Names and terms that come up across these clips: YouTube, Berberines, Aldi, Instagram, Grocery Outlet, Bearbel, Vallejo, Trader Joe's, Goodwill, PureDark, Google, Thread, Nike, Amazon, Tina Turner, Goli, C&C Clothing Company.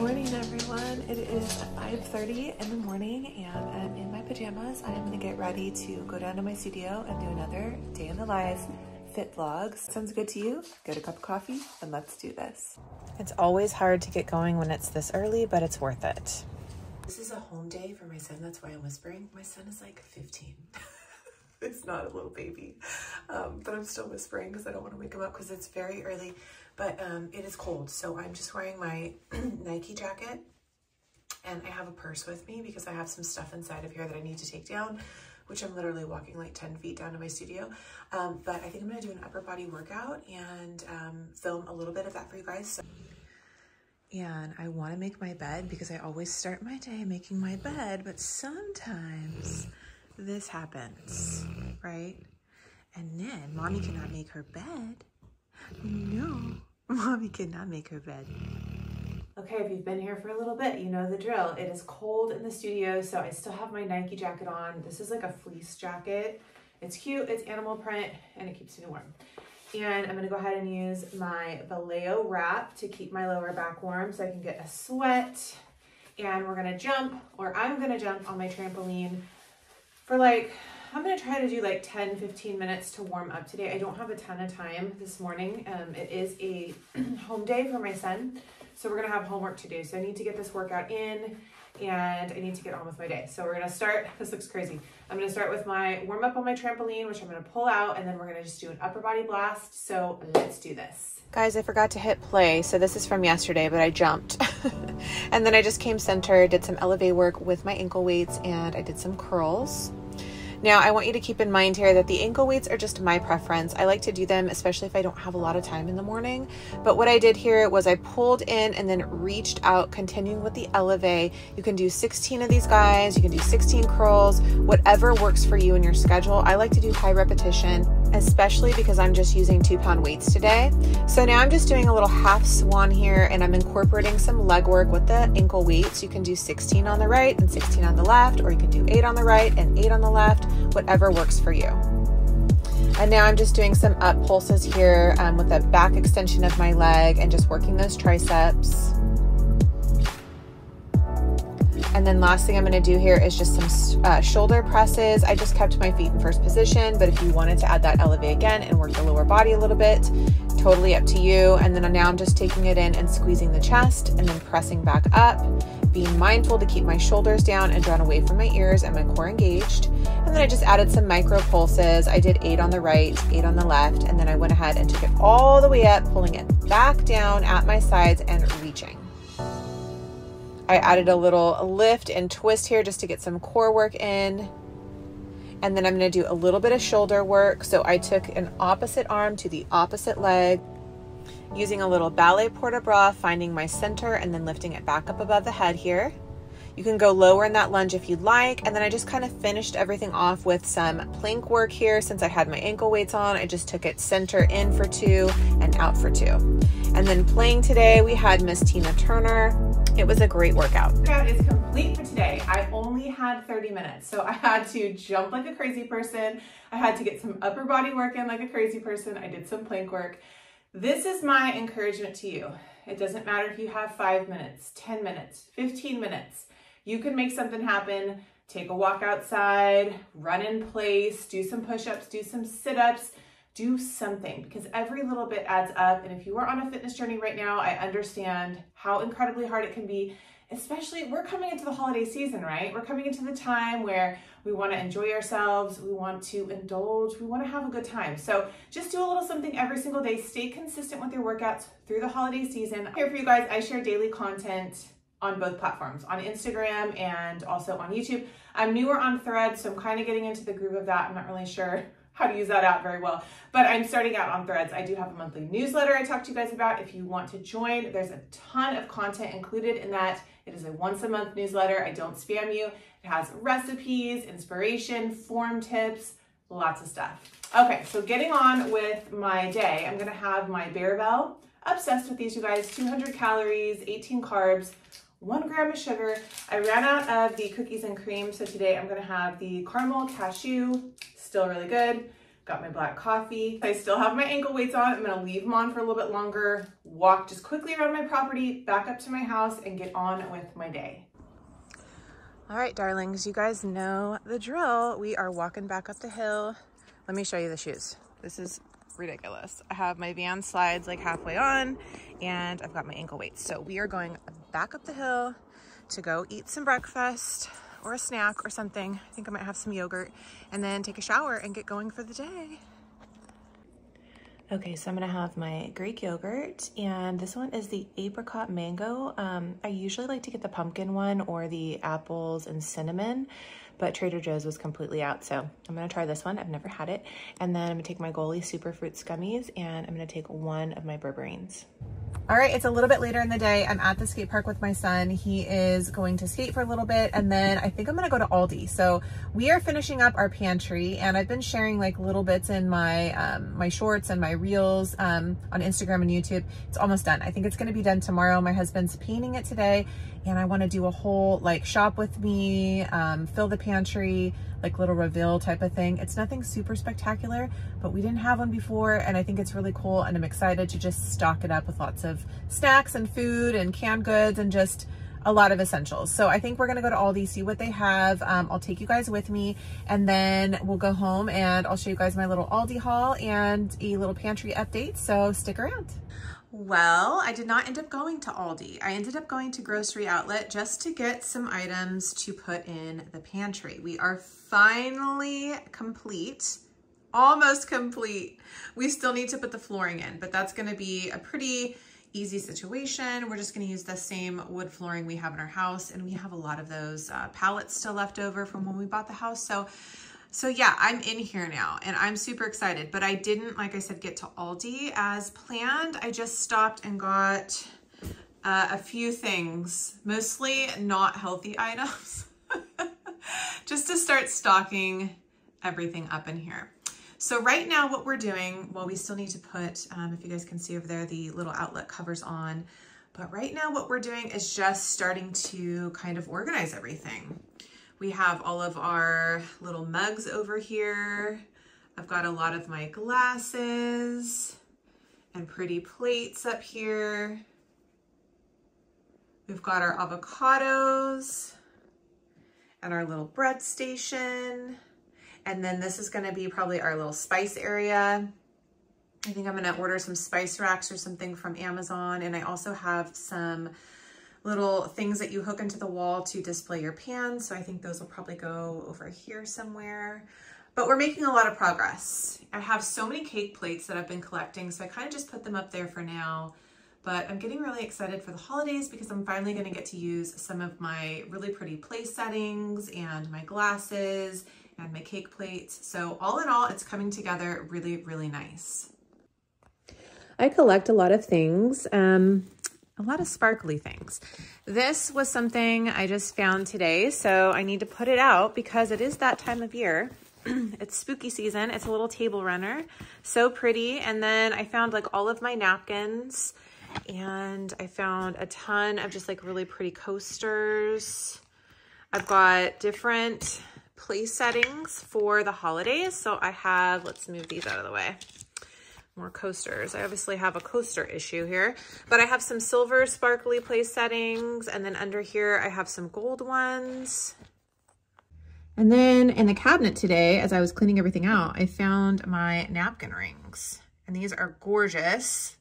Morning everyone, it is 5:30 in the morning and I'm in my pajamas. I'm gonna get ready to go down to my studio and do another day in the life fit vlog. Sounds good to you? Get a cup of coffee and let's do this. It's always hard to get going when it's this early, but it's worth it. This is a home day for my son. That's why I'm whispering. My son is like 15. It's not a little baby, but I'm still whispering because I don't want to wake him up because it's very early, but it is cold. So I'm just wearing my Nike jacket and I have a purse with me because I have some stuff inside of here that I need to take down, which I'm literally walking like 10 feet down to my studio. But I think I'm going to do an upper body workout and film a little bit of that for you guys. So and I want to make my bed because I always start my day making my bed, but sometimes this happens, right? And then mommy cannot make her bed. No, mommy cannot make her bed. Okay, if you've been here for a little bit, you know the drill. It is cold in the studio, so I still have my Nike jacket on. This is like a fleece jacket. It's cute, it's animal print, and it keeps me warm. And I'm gonna go ahead and use my Vallejo wrap to keep my lower back warm so I can get a sweat. And we're gonna jump, or I'm gonna jump on my trampoline for like, I'm gonna try to do like 10, 15 minutes to warm up today. I don't have a ton of time this morning. It is a home day for my son. So we're gonna have homework to do. So I need to get this workout in and I need to get on with my day. So we're gonna start, this looks crazy. I'm gonna start with my warm up on my trampoline, which I'm gonna pull out, and then we're gonna just do an upper body blast. So let's do this. Guys, I forgot to hit play. So this is from yesterday, but I jumped. And then I just came center, did some elevate work with my ankle weights, and I did some curls. Now, I want you to keep in mind here that the ankle weights are just my preference. I like to do them, especially if I don't have a lot of time in the morning. But what I did here was I pulled in and then reached out, continuing with the elevate. You can do 16 of these guys. You can do 16 curls, whatever works for you in your schedule. I like to do high repetition, especially because I'm just using 2-pound weights today. So now I'm just doing a little half swan here and I'm incorporating some leg work with the ankle weights. You can do 16 on the right and 16 on the left, or you can do 8 on the right and 8 on the left, whatever works for you. And now I'm just doing some up pulses here with the back extension of my leg and just working those triceps. And then last thing I'm going to do here is just some shoulder presses. I just kept my feet in first position, but if you wanted to add that elevate again and work the lower body a little bit, totally up to you. And then now I'm just taking it in and squeezing the chest and then pressing back up, being mindful to keep my shoulders down and drawn away from my ears and my core engaged. And then I just added some micro pulses. I did 8 on the right, 8 on the left, and then I went ahead and took it all the way up, pulling it back down at my sides and reaching. I added a little lift and twist here just to get some core work in. And then I'm going to do a little bit of shoulder work. So I took an opposite arm to the opposite leg, using a little ballet port de bras, finding my center and then lifting it back up above the head here. You can go lower in that lunge if you'd like. And then I just kind of finished everything off with some plank work here. Since I had my ankle weights on, I just took it center in for 2 and out for 2. And then playing today, we had Miss Tina Turner. It was a great workout. Workout is complete for today. I only had 30 minutes, so I had to jump like a crazy person. I had to get some upper body work in like a crazy person. I did some plank work. This is my encouragement to you. It doesn't matter if you have 5 minutes, 10 minutes, 15 minutes. You can make something happen. Take a walk outside, run in place, do some push-ups, do some sit-ups, do something, because every little bit adds up. And if you are on a fitness journey right now, I understand how incredibly hard it can be, especially we're coming into the holiday season, right? We're coming into the time where we want to enjoy ourselves. We want to indulge. We want to have a good time. So just do a little something every single day. Stay consistent with your workouts through the holiday season. I'm here for you guys. I share daily content on both platforms, on Instagram and also on YouTube. I'm newer on Thread, so I'm kind of getting into the groove of that. I'm not really sure how to use that out very well, but I'm starting out on Threads. I do have a monthly newsletter I talk to you guys about. If you want to join, there's a ton of content included in that. It is a once-a-month newsletter. I don't spam you. It has recipes, inspiration, form tips, lots of stuff. Okay, so getting on with my day, I'm gonna have my Bearbel. Obsessed with these, you guys. 200 calories, 18 carbs, 1 gram of sugar. I ran out of the cookies and cream, so today I'm gonna have the caramel cashew, still really good, Got my black coffee. I still have my ankle weights on. I'm gonna leave them on for a little bit longer, walk just quickly around my property, back up to my house, and get on with my day. All right, darlings, you guys know the drill. We are walking back up the hill. Let me show you the shoes. This is ridiculous. I have my Van slides like halfway on, and I've got my ankle weights. So we are going back up the hill to go eat some breakfast or a snack or something. I think I might have some yogurt, and then take a shower and get going for the day. Okay, so I'm gonna have my Greek yogurt, and this one is the apricot mango. I usually like to get the pumpkin one or the apples and cinnamon, but Trader Joe's was completely out, so I'm gonna try this one. I've never had it. And then I'm gonna take my Goli Superfruit Scummies, and I'm gonna take one of my Berberines. All right, it's a little bit later in the day. I'm at the skate park with my son. He is going to skate for a little bit, and then I think I'm gonna go to Aldi. So we are finishing up our pantry, and I've been sharing like little bits in my my shorts and my reels on Instagram and YouTube. It's almost done. I think it's gonna be done tomorrow. My husband's painting it today, and I wanna do a whole like shop with me, fill the pantry, like little reveal type of thing. It's nothing super spectacular, but we didn't have one before, and I think it's really cool, and I'm excited to just stock it up with lots of snacks and food and canned goods and just a lot of essentials. So I think we're gonna go to Aldi, see what they have. I'll take you guys with me, and then we'll go home and I'll show you guys my little Aldi haul and a little pantry update, so stick around. Well, I did not end up going to Aldi. I ended up going to Grocery Outlet just to get some items to put in the pantry. We are finally complete, almost complete. We still need to put the flooring in, but that's gonna be a pretty easy situation. We're just going to use the same wood flooring we have in our house, and we have a lot of those pallets still left over from when we bought the house. So yeah, I'm in here now, and I'm super excited, but I didn't, like I said, get to Aldi as planned. I just stopped and got a few things, mostly not healthy items, just to start stocking everything up in here. So right now what we're doing, well, we still need to put, if you guys can see over there, the little outlet covers on, but right now what we're doing is just starting to kind of organize everything. We have all of our little mugs over here. I've got a lot of my glasses and pretty plates up here. We've got our avocados and our little bread station. And then this is gonna be probably our little spice area. I think I'm gonna order some spice racks or something from Amazon. And I also have some little things that you hook into the wall to display your pans. So I think those will probably go over here somewhere. But we're making a lot of progress. I have so many cake plates that I've been collecting, so I kind of just put them up there for now. But I'm getting really excited for the holidays because I'm finally gonna get to use some of my really pretty place settings and my glasses and my cake plates. So all in all, it's coming together really, really nice. I collect a lot of things, a lot of sparkly things. This was something I just found today, so I need to put it out because it is that time of year. It's spooky season. It's a little table runner, so pretty. And then I found like all of my napkins, and I found a ton of just like really pretty coasters. I've got different place settings for the holidays. So I have, let's move these out of the way, more coasters. I obviously have a coaster issue here, but I have some silver sparkly place settings. And then under here, I have some gold ones. And then in the cabinet today, as I was cleaning everything out, I found my napkin rings, and these are gorgeous.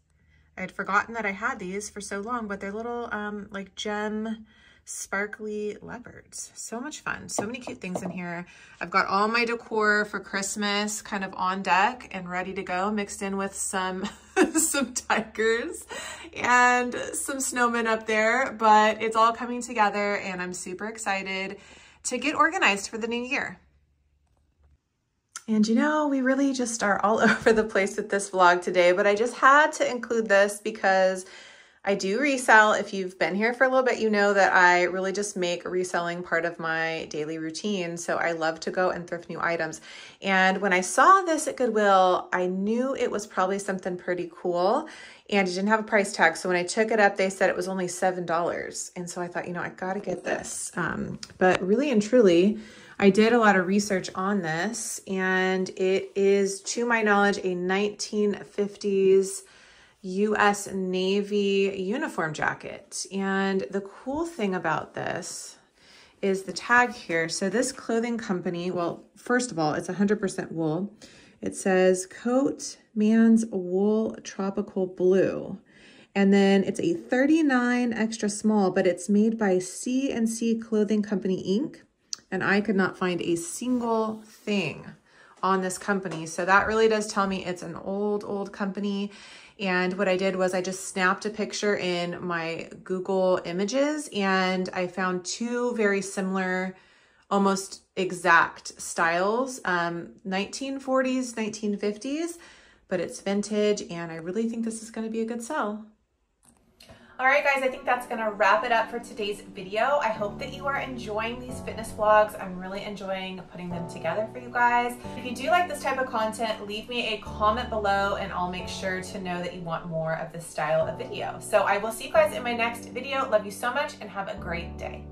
I had forgotten that I had these for so long, but they're little like gem sparkly leopards. So much fun. So many cute things in here. I've got all my decor for Christmas kind of on deck and ready to go, mixed in with some some tigers and some snowmen up there, but it's all coming together, and I'm super excited to get organized for the new year. And you know, we really just are all over the place with this vlog today, but I just had to include this because I do resell. If you've been here for a little bit, you know that I really just make reselling part of my daily routine. So I love to go and thrift new items. And when I saw this at Goodwill, I knew it was probably something pretty cool, and it didn't have a price tag. So when I took it up, they said it was only $7. And so I thought, you know, I gotta get this. But really and truly, I did a lot of research on this, and it is, to my knowledge, a 1950s U.S. Navy uniform jacket. And the cool thing about this is the tag here. So this clothing company, well, first of all, it's 100% wool. It says Coat Man's Wool Tropical Blue. And then it's a 39 extra small, but it's made by C&C Clothing Company, Inc. And I could not find a single thing on this company. So that really does tell me it's an old, old company. And what I did was I just snapped a picture in my Google Images, and I found two very similar, almost exact styles, 1940s, 1950s, but it's vintage, and I really think this is gonna be a good sell. All right, guys, I think that's gonna wrap it up for today's video. I hope that you are enjoying these fitness vlogs. I'm really enjoying putting them together for you guys. If you do like this type of content, leave me a comment below and I'll make sure to know that you want more of this style of video. So I will see you guys in my next video. Love you so much and have a great day.